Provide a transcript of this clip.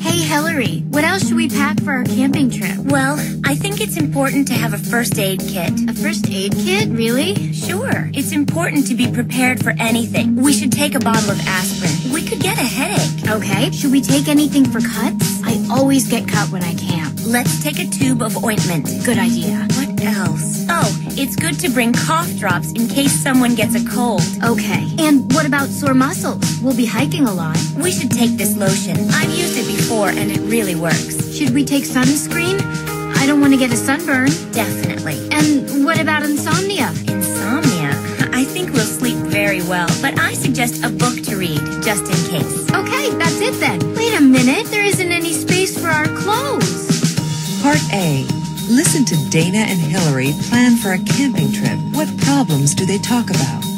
Hey Hilary, what else should we pack for our camping trip? Well, I think it's important to have a first aid kit. A first aid kit? Really? Sure. It's important to be prepared for anything. We should take a bottle of aspirin. We could get a headache. Okay. Should we take anything for cuts? I always get cut when I camp. Let's take a tube of ointment. Good idea. What else? Oh, it's good to bring cough drops in case someone gets a cold. Okay. And what about sore muscles? We'll be hiking a lot. We should take this lotion. I've used it before and it really works. Should we take sunscreen? I don't want to get a sunburn. Definitely. And what about insomnia? Insomnia? I think we'll sleep very well, but I suggest a book to read, just in case. Okay, that's it then. Wait a minute, there isn't any space for our clothes. Part A. Listen to Dana and Hilary plan for a camping trip. What problems do they talk about?